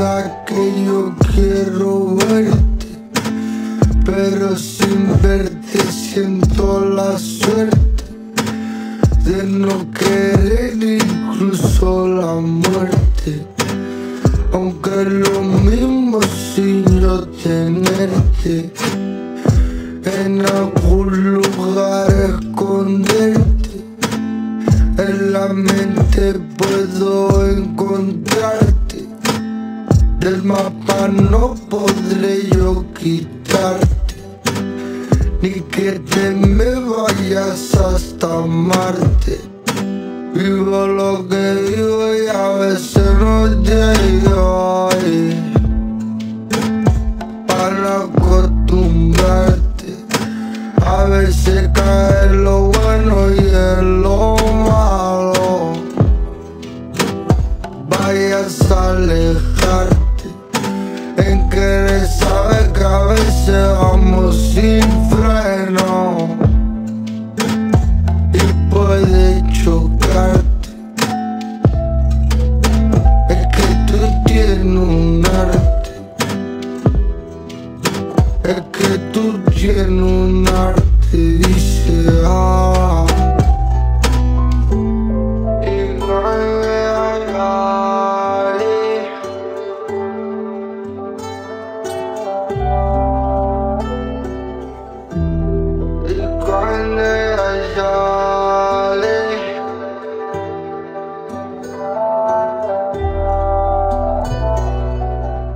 Dacă eu quiero verte, pero sin verte siento la suerte de no querer incluso la muerte. Aunque lo mismo sin yo tenerte, en algún lugar esconderte, en la mente puedo encontrarte, del mapa no podré yo quitarte, ni que te me vayas hasta Marte. Vivo lo que vivo y a veces no llego para acostumbrarte. A veces cae en lo bueno y en lo malo, vayas a alejarte. En querer saber que a veces vamos sin freno y puede chocarte. Es que tú tienes un arte, es que tú tienes un arte, dice ah.